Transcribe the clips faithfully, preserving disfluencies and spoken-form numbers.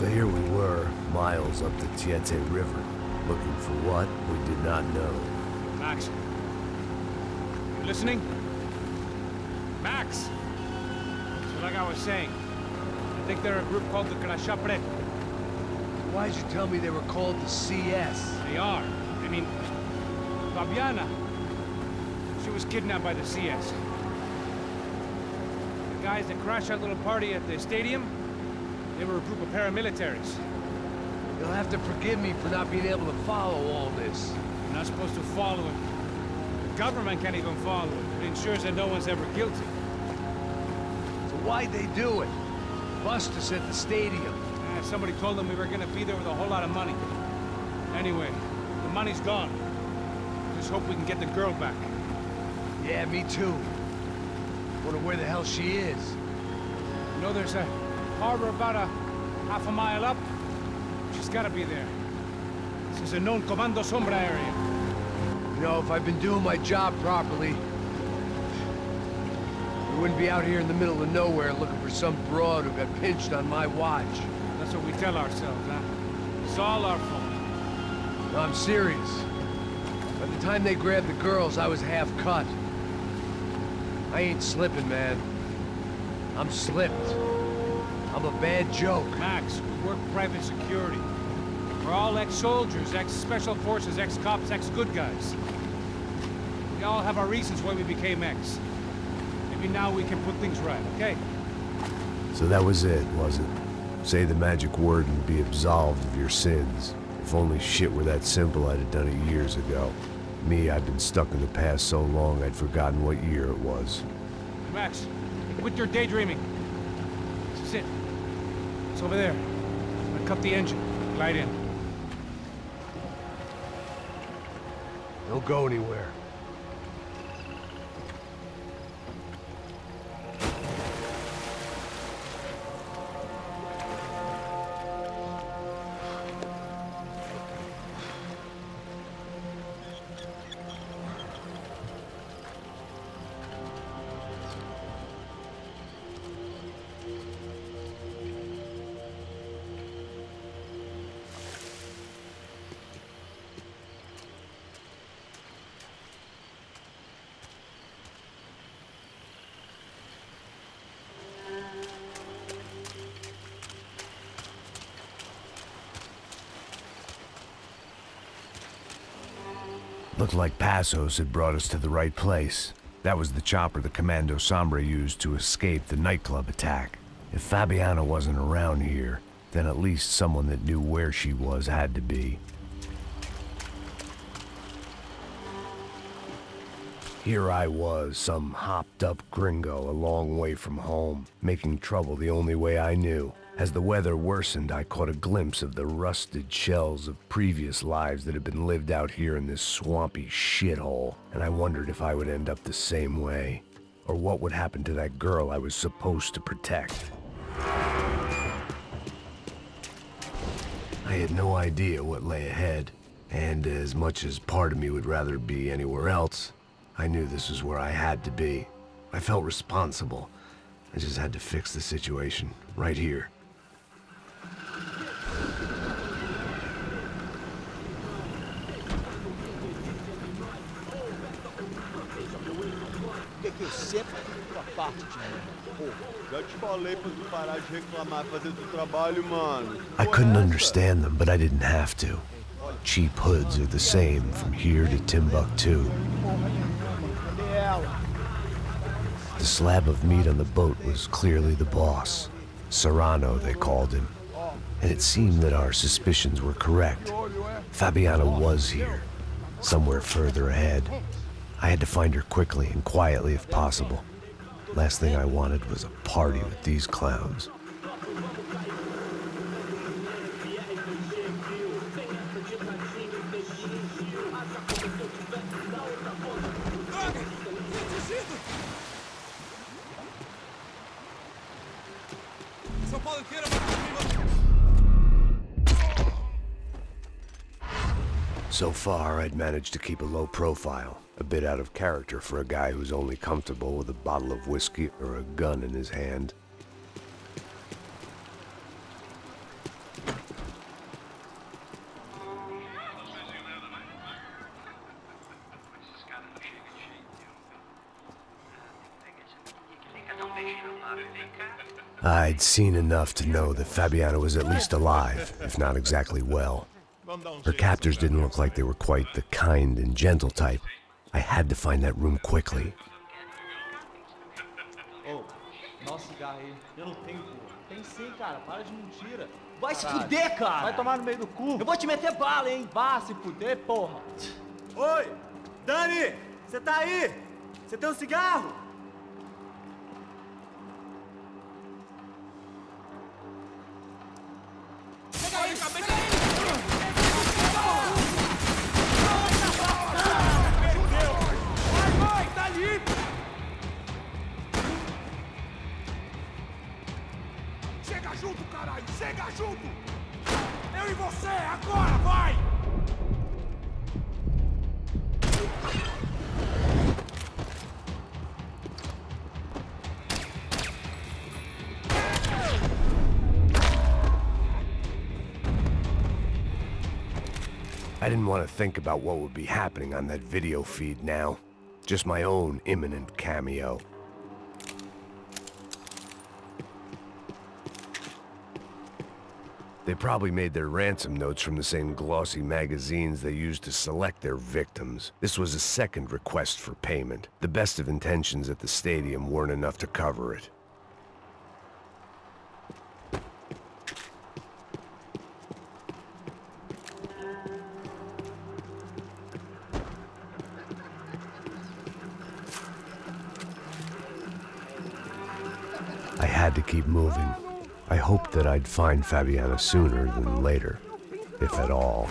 So here we were, miles up the Tietê River, looking for what we did not know. Max, you listening? Max! So like I was saying, I think they're a group called the Crachá Preto. Why'd you tell me they were called the C S? They are. I mean, Fabiana, she was kidnapped by the C S. The guys that crashed our little party at the stadium, they were a group of paramilitaries. You'll have to forgive me for not being able to follow all this. You're not supposed to follow it. The government can't even follow it. It ensures that no one's ever guilty. So why'd they do it? Bust us at the stadium. Eh, somebody told them we were gonna be there with a whole lot of money. Anyway, the money's gone. Just hope we can get the girl back. Yeah, me too. Wonder where the hell she is. You know there's a harbor about a half a mile up? She's gotta be there. This is a known Comando Sombra area. You know, if I've been doing my job properly, we wouldn't be out here in the middle of nowhere looking for some broad who got pinched on my watch. That's what we tell ourselves, huh? It's all our fault. No, I'm serious. By the time they grabbed the girls, I was half cut. I ain't slipping, man. I'm slipped. I'm a bad joke. Max, we work private security. We're all ex-soldiers, ex-special forces, ex-cops, ex-good guys. We all have our reasons why we became ex. Maybe now we can put things right, okay? So that was it, was it? Say the magic word and be absolved of your sins. If only shit were that simple, I'd have done it years ago. Me, I've been stuck in the past so long, I'd forgotten what year it was. Max, quit your daydreaming. This is it. It's over there. I'm gonna cut the engine. Glide in. Don't go anywhere. Looked like Passos had brought us to the right place. That was the chopper the Comando Sombra used to escape the nightclub attack. If Fabiana wasn't around here, then at least someone that knew where she was had to be. Here I was, some hopped-up gringo a long way from home, making trouble the only way I knew. As the weather worsened, I caught a glimpse of the rusted shells of previous lives that had been lived out here in this swampy shithole, and I wondered if I would end up the same way, or what would happen to that girl I was supposed to protect. I had no idea what lay ahead, and as much as part of me would rather be anywhere else, I knew this was where I had to be. I felt responsible. I just had to fix the situation, right here. I couldn't understand them, but I didn't have to. Cheap hoods are the same from here to Timbuktu. The slab of meat on the boat was clearly the boss. Serrano, they called him. And it seemed that our suspicions were correct. Fabiana was here, somewhere further ahead. I had to find her quickly and quietly if possible. Last thing I wanted was a party with these clowns. So far, I'd managed to keep a low profile. A bit out of character for a guy who's only comfortable with a bottle of whiskey or a gun in his hand. I'd seen enough to know that Fabiana was at least alive, if not exactly well. Her captors didn't look like they were quite the kind and gentle type. I had to find that room quickly. Oh, nosso cigarro aí. Eu não tenho. Tem sim, cara. Para de mentira. Vai se fuder, cara. Vai tomar no meio do cu. Eu vou te meter bala, hein? Vá se fuder, porra. Oi, Dani, você tá aí? Você tem um cigarro? Pega aí, pega aí. Chega junto, caralho! Chega junto! Eu e você, agora, vai! I didn't want to think about what would be happening on that video feed now. Just my own imminent cameo. They probably made their ransom notes from the same glossy magazines they used to select their victims. This was a second request for payment. The best of intentions at the stadium weren't enough to cover it. I had to keep moving. I hoped that I'd find Fabiana sooner than later, if at all.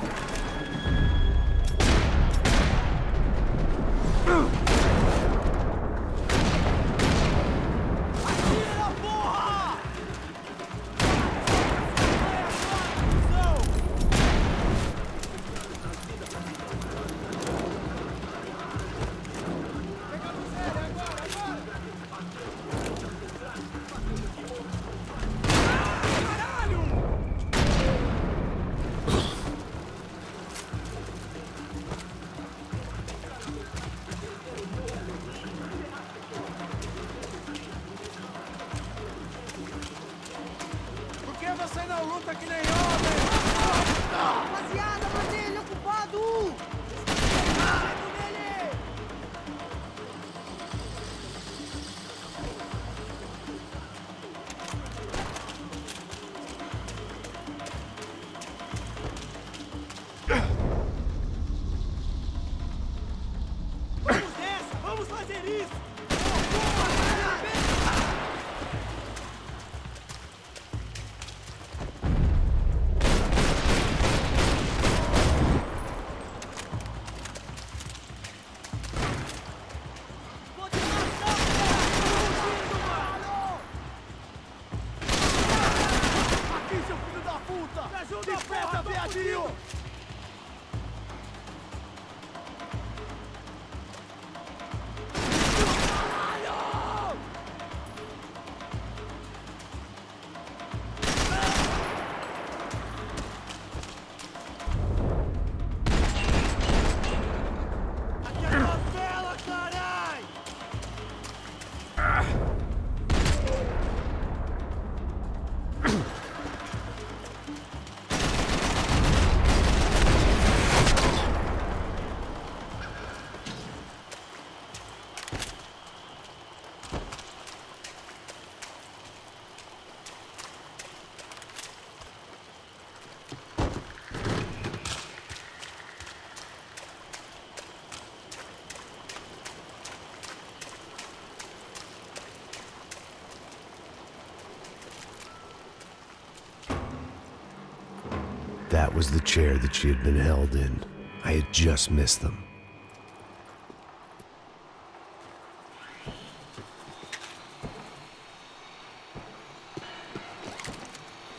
That was the chair that she had been held in. I had just missed them.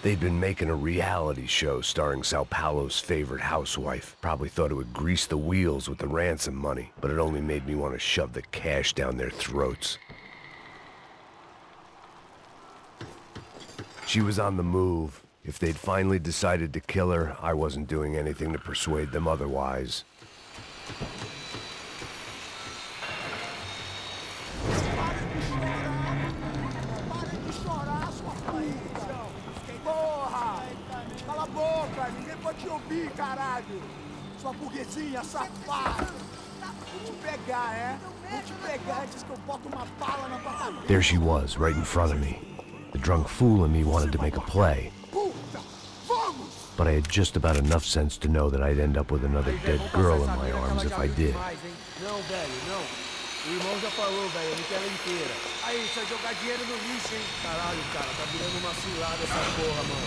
They'd been making a reality show starring Sao Paulo's favorite housewife. Probably thought it would grease the wheels with the ransom money, but it only made me want to shove the cash down their throats. She was on the move. If they'd finally decided to kill her, I wasn't doing anything to persuade them otherwise. rapaz! Ninguém pode te ouvir, caralho! Sua burguesinha, safada! Vou te pegar, é? Vou te pegar antes que eu boto uma bala na tua cabeça! There she was, right in front of me. The drunk fool in me wanted to make a play. But I had just about enough sense to know that I'd end up with another dead girl in my arms if I did. O irmão já falou, velho, ele quer ela inteira. Aí, você vai jogar dinheiro no lixo, hein? Caralho, cara, tá virando uma cilada essa porra, mano.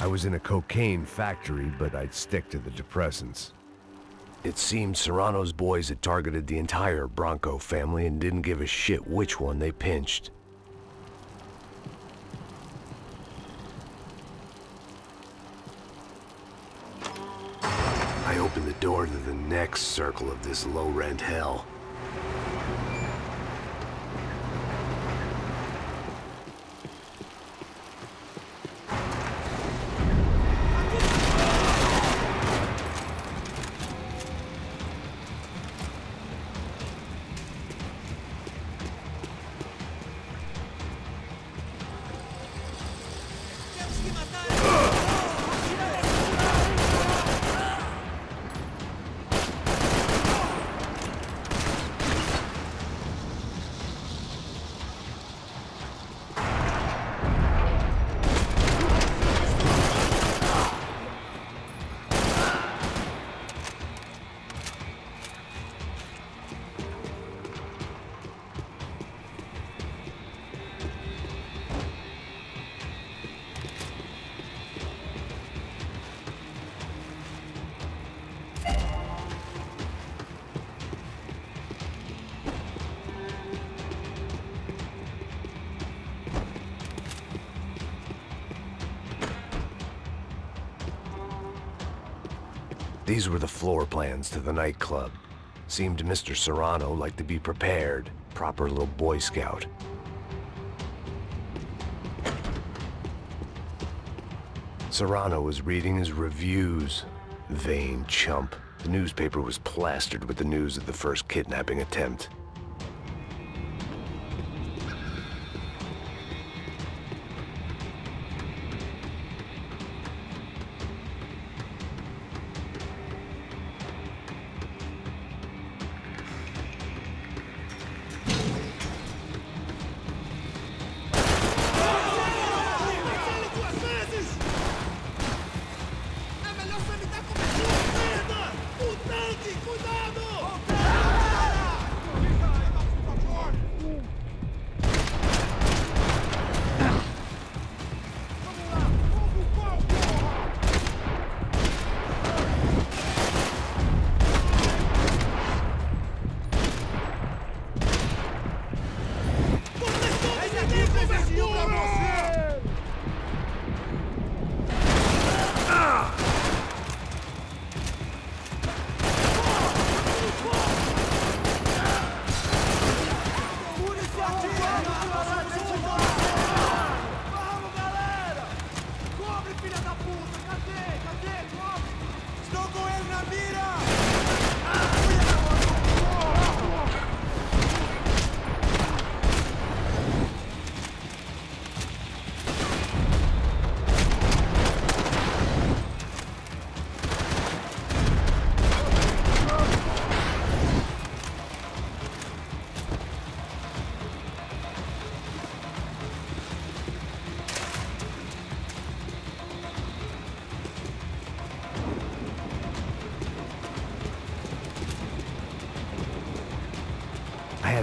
I was in a cocaine factory, but I'd stick to the depressants. It seemed Serrano's boys had targeted the entire Bronco family and didn't give a shit which one they pinched. I opened the door to the next circle of this low-rent hell. These were the floor plans to the nightclub. Seemed Mister Serrano liked to be prepared, proper little Boy Scout. Serrano was reading his reviews. Vain chump. The newspaper was plastered with the news of the first kidnapping attempt. Cuidado!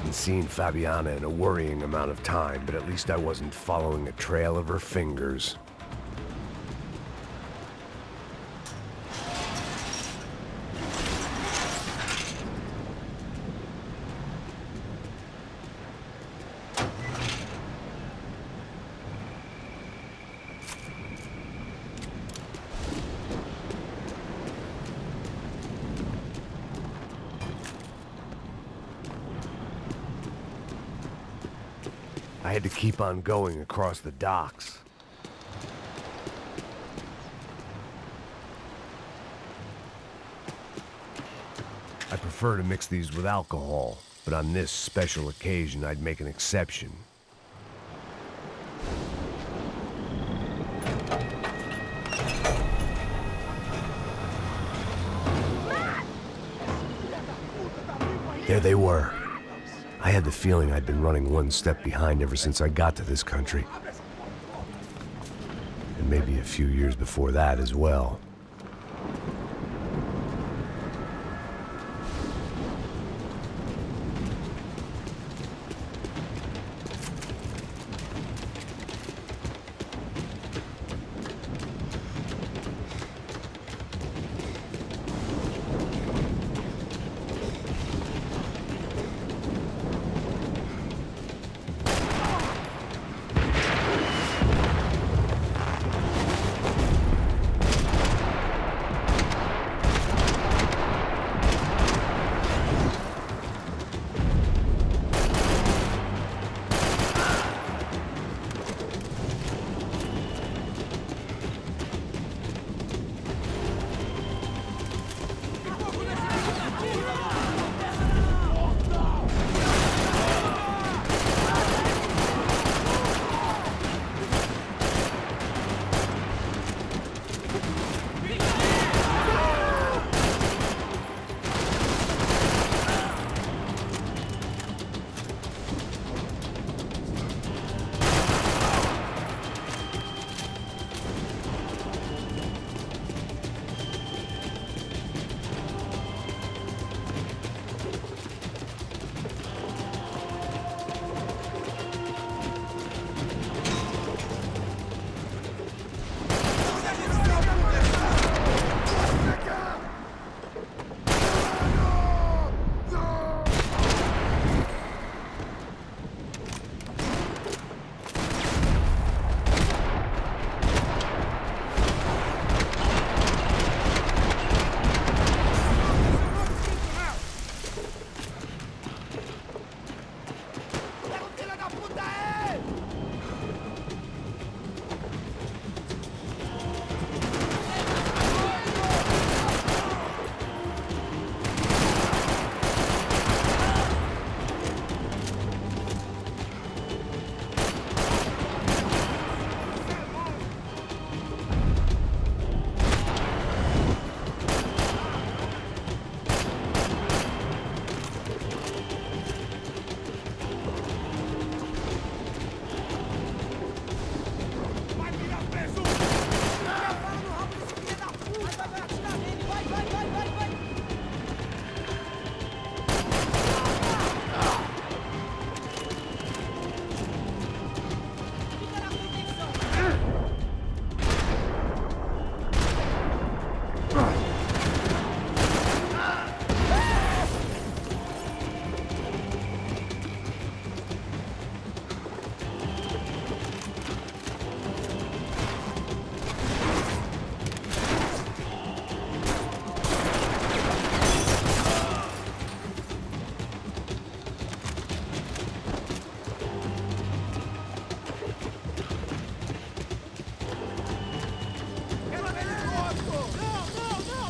hadn't seen Fabiana in a worrying amount of time, but at least I wasn't following a trail of her fingers. I had to keep on going across the docks. I prefer to mix these with alcohol, but on this special occasion, I'd make an exception. There they were. I had the feeling I'd been running one step behind ever since I got to this country. And maybe a few years before that as well. No, no, no!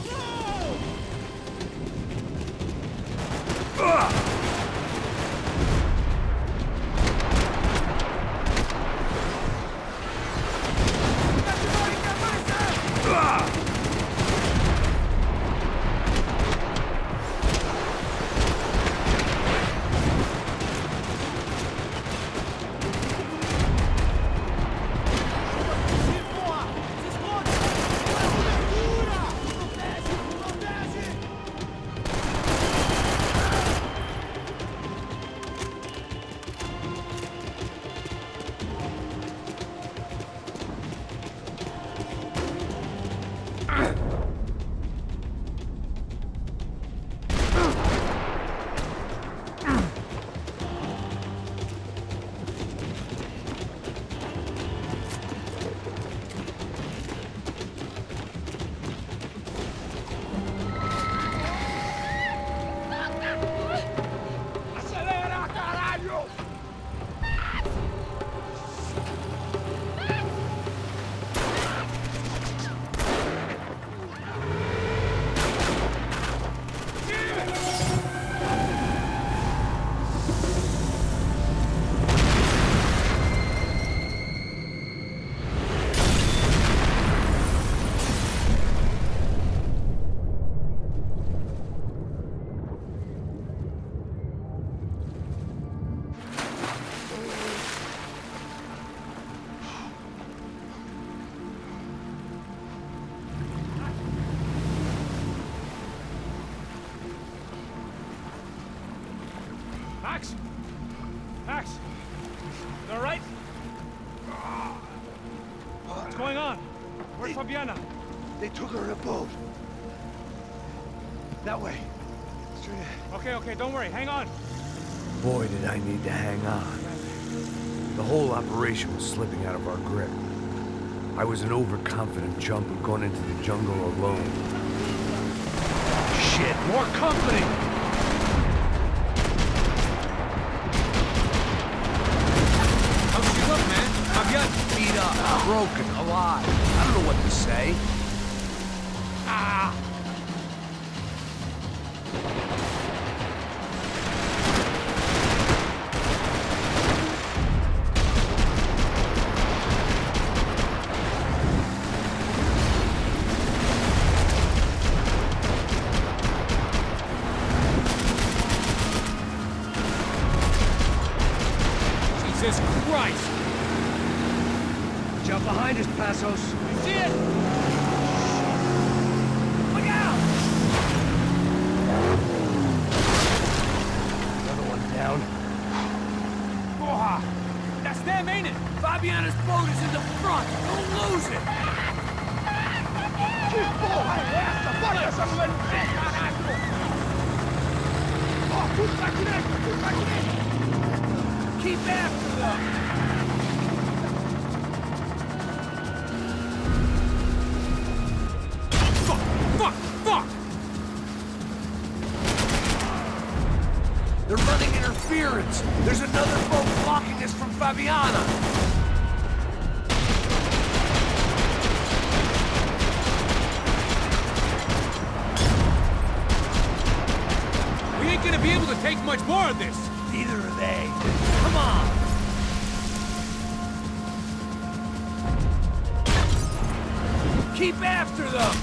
Max! Max! You all right? What's going on? Where's they, Fabiana? They took her in a boat. That way. Straight ahead. Okay, okay, don't worry. Hang on. Boy, did I need to hang on. The whole operation was slipping out of our grip. I was an overconfident jumper going into the jungle alone. Shit, more company! Broken, alive. I don't know what to say. Ah! Jesus Christ! Jump behind us, Passos. You see it? Look out! Another one down. Boha! That's them, ain't it? Fabiana's boat is in the front. Don't lose it. Boha! Essa boia está comendo peixe, caralho! Oh, puta direita, puta direita! Keep after them. They're running interference! There's another boat blocking us from Fabiana! We ain't gonna be able to take much more of this! Neither are they. Come on! Keep after them!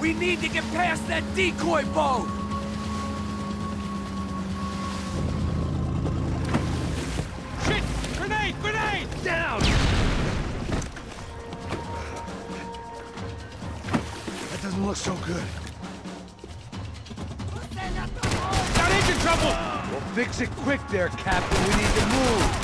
We need to get past that decoy boat! Shit! Grenade! Grenade! Down! That doesn't look so good. That is in trouble! We'll fix it quick there, Captain. We need to move.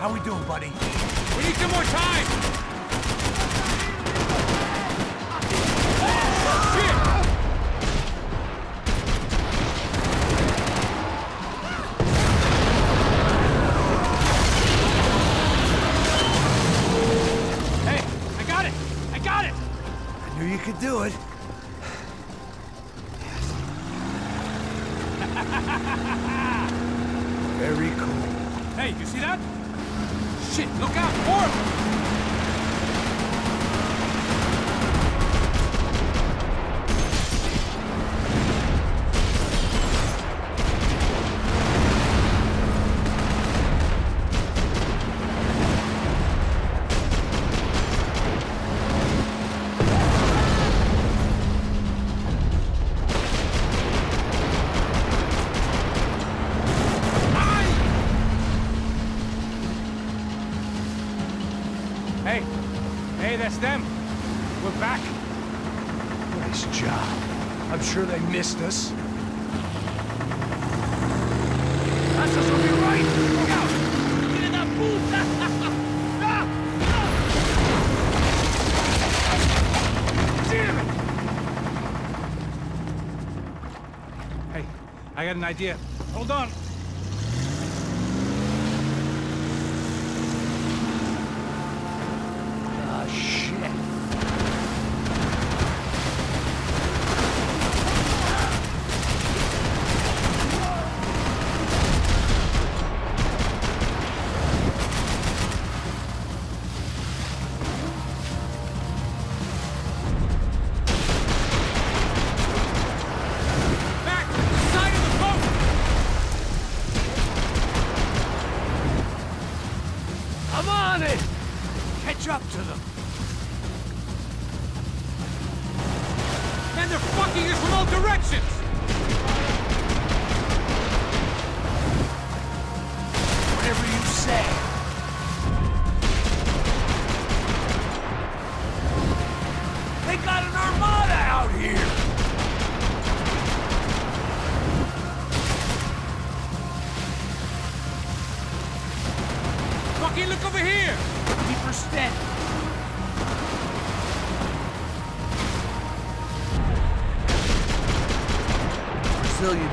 How we doing, buddy? We need some more time! Oh, shit! Hey, I got it! I got it! I knew you could do it. Yes. Very cool. Hey, you see that? Shit, look out for him! Hey, hey, that's them. We're back. Nice job. I'm sure they missed us. That's us, will be right. Look out! Get in that boot! Damn it! got an idea. Hold on.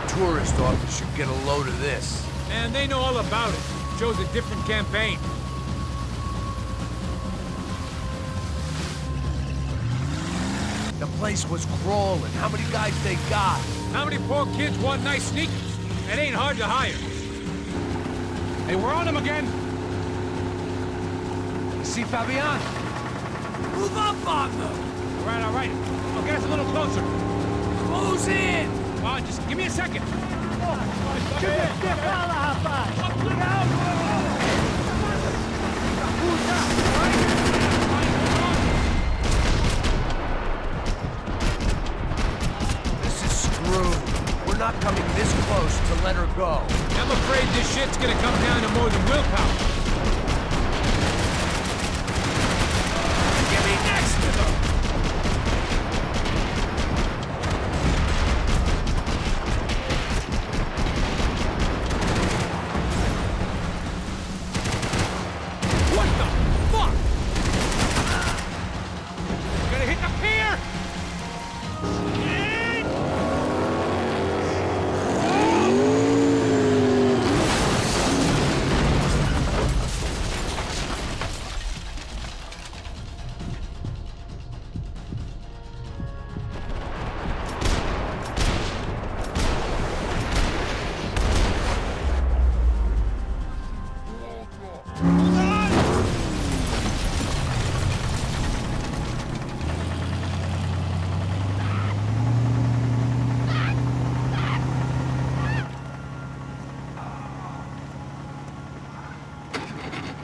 Tourist office should get a load of this. And they know all about it. It shows a different campaign. The place was crawling. How many guys they got? How many poor kids want nice sneakers? It ain't hard to hire. Hey, we're on them again. See Fabiana. Move up on them. All right, all right. I'll get us a little closer. Close in. Oh, just give me a second. This is screwed. We're not coming this close to let her go. I'm afraid this shit's gonna come down to more than willpower.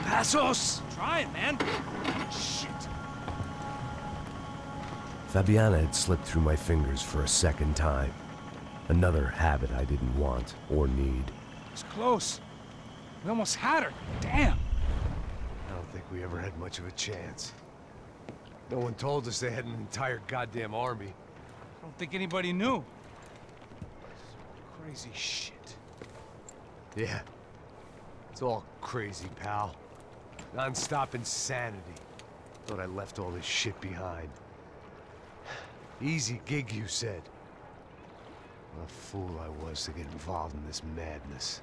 Passos! Try it, man. Shit. Fabiana had slipped through my fingers for a second time. Another habit I didn't want or need. It was close. We almost had her. Damn. I don't think we ever had much of a chance. No one told us they had an entire goddamn army. I don't think anybody knew. Crazy shit. Yeah. It's all crazy, pal. Non-stop insanity. Thought I left all this shit behind. Easy gig, you said. What a fool I was to get involved in this madness.